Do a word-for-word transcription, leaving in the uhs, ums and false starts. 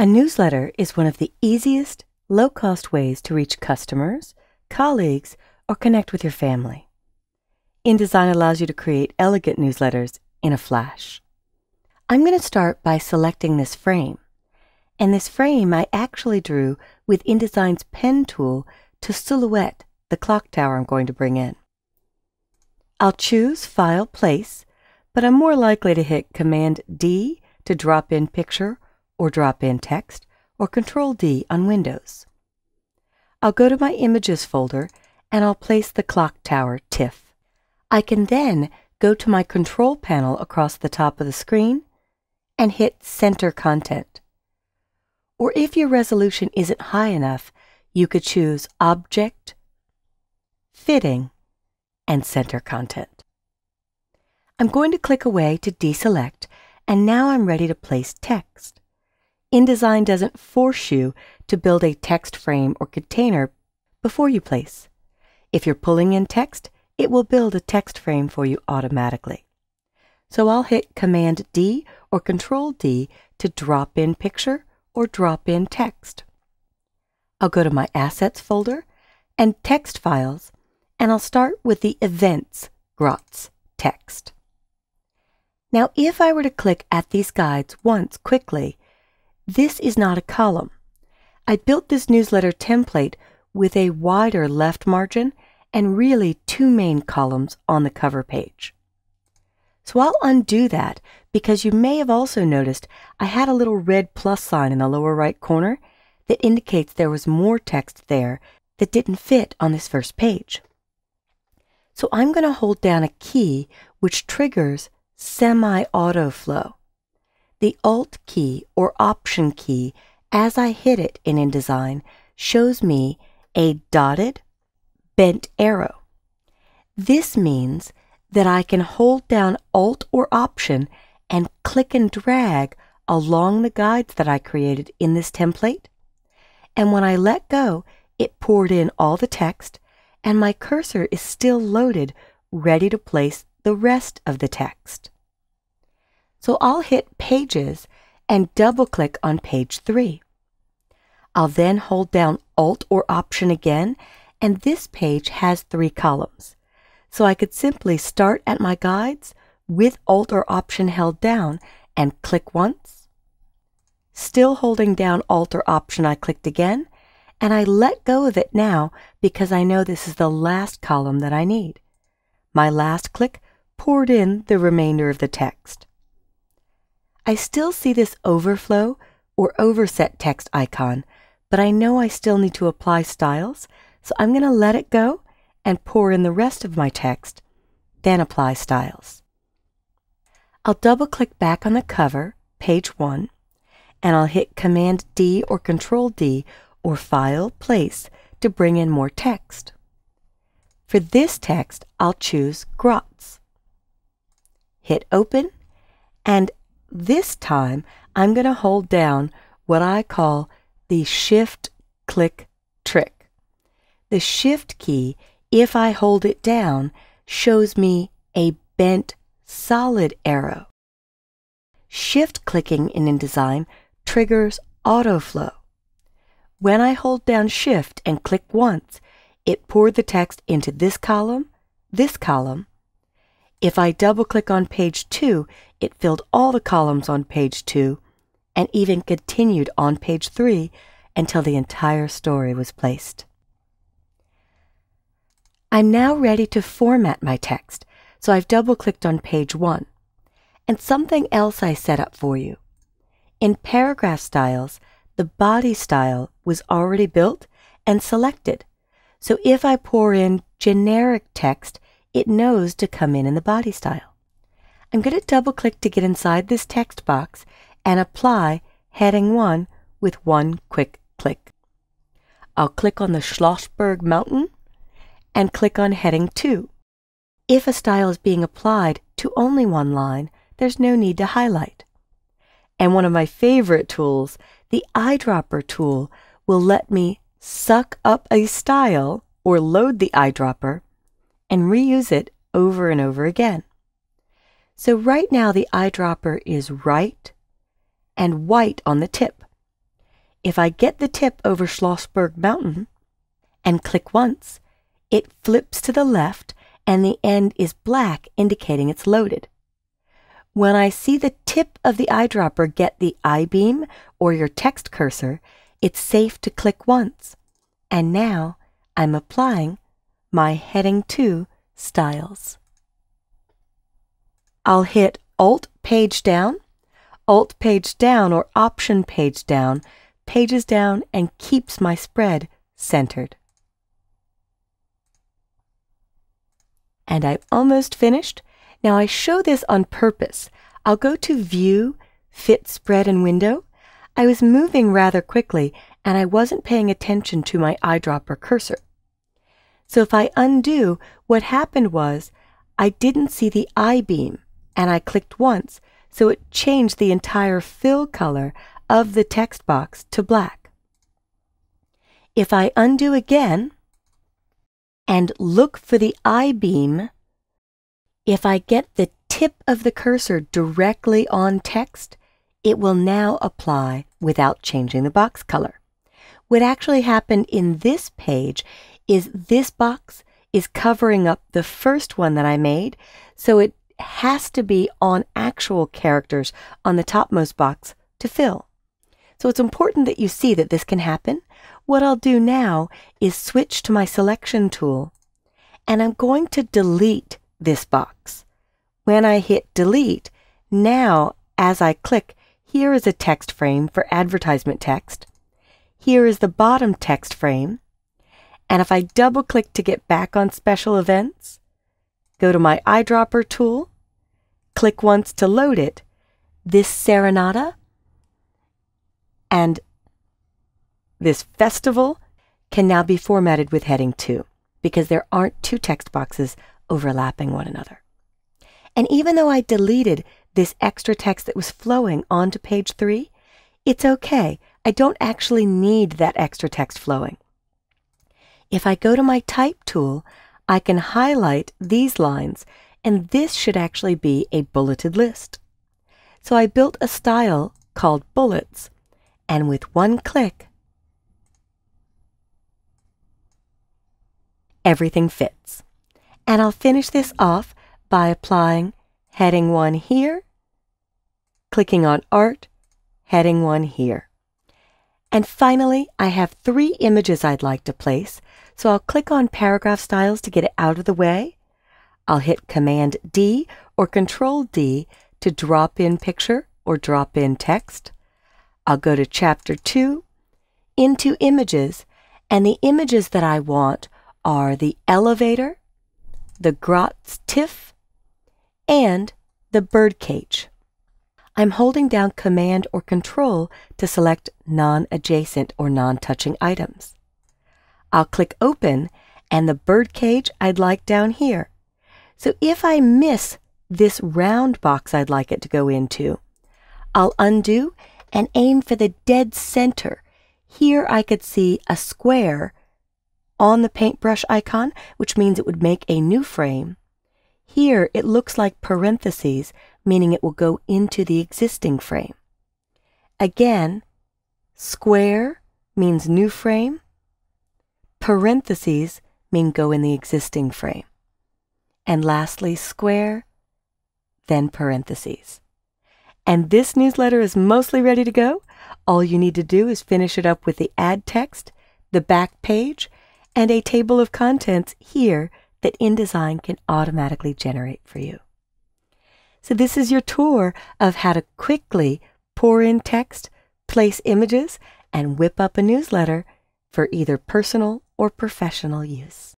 A newsletter is one of the easiest, low-cost ways to reach customers, colleagues, or connect with your family. InDesign allows you to create elegant newsletters in a flash. I'm going to start by selecting this frame. And this frame I actually drew with InDesign's pen tool to silhouette the clock tower I'm going to bring in. I'll choose File, Place, but I'm more likely to hit Command D to drop in picture or drop in text, or Control D on Windows. I'll go to my Images folder and I'll place the clock tower TIFF. I can then go to my control panel across the top of the screen and hit Center Content. Or if your resolution isn't high enough, you could choose Object, Fitting, and Center Content. I'm going to click away to deselect, and now I'm ready to place text. InDesign doesn't force you to build a text frame or container before you place. If you're pulling in text, it will build a text frame for you automatically. So I'll hit Command D or Control D to drop in picture or drop in text. I'll go to my Assets folder and Text Files, and I'll start with the Events Grots text. Now, if I were to click at these guides once quickly, this is not a column. I built this newsletter template with a wider left margin and really two main columns on the cover page. So I'll undo that because you may have also noticed I had a little red plus sign in the lower right corner that indicates there was more text there that didn't fit on this first page. So I'm going to hold down a key which triggers semi-auto flow. The Alt key or Option key, as I hit it in InDesign, shows me a dotted, bent arrow. This means that I can hold down Alt or Option and click and drag along the guides that I created in this template. And when I let go, it poured in all the text, and my cursor is still loaded, ready to place the rest of the text. So I'll hit Pages and double-click on page three. I'll then hold down Alt or Option again, and this page has three columns. So I could simply start at my guides with Alt or Option held down and click once. Still holding down Alt or Option, I clicked again, and I let go of it now because I know this is the last column that I need. My last click poured in the remainder of the text. I still see this overflow or overset text icon, but I know I still need to apply styles, so I'm going to let it go and pour in the rest of my text, then apply styles. I'll double-click back on the cover, page one, and I'll hit Command D or Control D or File, Place to bring in more text. For this text, I'll choose Grots. Hit Open, and this time, I'm going to hold down what I call the Shift-Click trick. The Shift key, if I hold it down, shows me a bent, solid arrow. Shift-clicking in InDesign triggers autoflow. When I hold down Shift and click once, it poured the text into this column, this column. If I double-click on page two, it filled all the columns on page two and even continued on page three until the entire story was placed. I'm now ready to format my text, so I've double-clicked on page one. And something else I set up for you. In Paragraph Styles, the body style was already built and selected, so if I pour in generic text, it knows to come in in the body style. I'm going to double-click to get inside this text box and apply heading one with one quick click. I'll click on the Schlossberg Mountain and click on heading two. If a style is being applied to only one line, there's no need to highlight. And one of my favorite tools, the Eyedropper tool, will let me suck up a style or load the eyedropper and reuse it over and over again. So right now the eyedropper is right and white on the tip. If I get the tip over Schlossberg Mountain and click once, it flips to the left and the end is black, indicating it's loaded. When I see the tip of the eyedropper get the I-beam or your text cursor, it's safe to click once. And now I'm applying my Heading two styles. I'll hit Alt Page Down, Alt Page Down or Option Page Down, pages down and keeps my spread centered. And I'm almost finished. Now I show this on purpose. I'll go to View, Fit Spread and Window. I was moving rather quickly and I wasn't paying attention to my eyedropper cursor. So if I undo, what happened was I didn't see the I-beam and I clicked once, so it changed the entire fill color of the text box to black. If I undo again and look for the I-beam, if I get the tip of the cursor directly on text, it will now apply without changing the box color. What actually happened in this page is this box is covering up the first one that I made, so it has to be on actual characters on the topmost box to fill. So it's important that you see that this can happen. What I'll do now is switch to my selection tool, and I'm going to delete this box. When I hit delete, now as I click, here is a text frame for advertisement text. Here is the bottom text frame. And if I double click to get back on special events, go to my eyedropper tool, click once to load it, this serenata and this festival can now be formatted with heading two because there aren't two text boxes overlapping one another. And even though I deleted this extra text that was flowing onto page three, it's okay. I don't actually need that extra text flowing. If I go to my type tool, I can highlight these lines, and this should actually be a bulleted list. So I built a style called bullets, and with one click, everything fits. And I'll finish this off by applying heading one here, clicking on Art, heading one here. And finally, I have three images I'd like to place, so I'll click on Paragraph Styles to get it out of the way. I'll hit Command-D or Control-D to drop in picture or drop in text. I'll go to Chapter two, into Images, and the images that I want are the elevator, the Grot's TIFF, and the birdcage. I'm holding down Command or Control to select non-adjacent or non-touching items. I'll click Open, and the birdcage I'd like down here. So if I miss this round box I'd like it to go into, I'll undo and aim for the dead center. Here I could see a square on the paintbrush icon, which means it would make a new frame. Here it looks like parentheses, meaning it will go into the existing frame. Again, square means new frame, parentheses mean go in the existing frame. And lastly, square, then parentheses. And this newsletter is mostly ready to go. All you need to do is finish it up with the ad text, the back page, and a table of contents here that InDesign can automatically generate for you. So this is your tour of how to quickly pour in text, place images, and whip up a newsletter for either personal or professional use.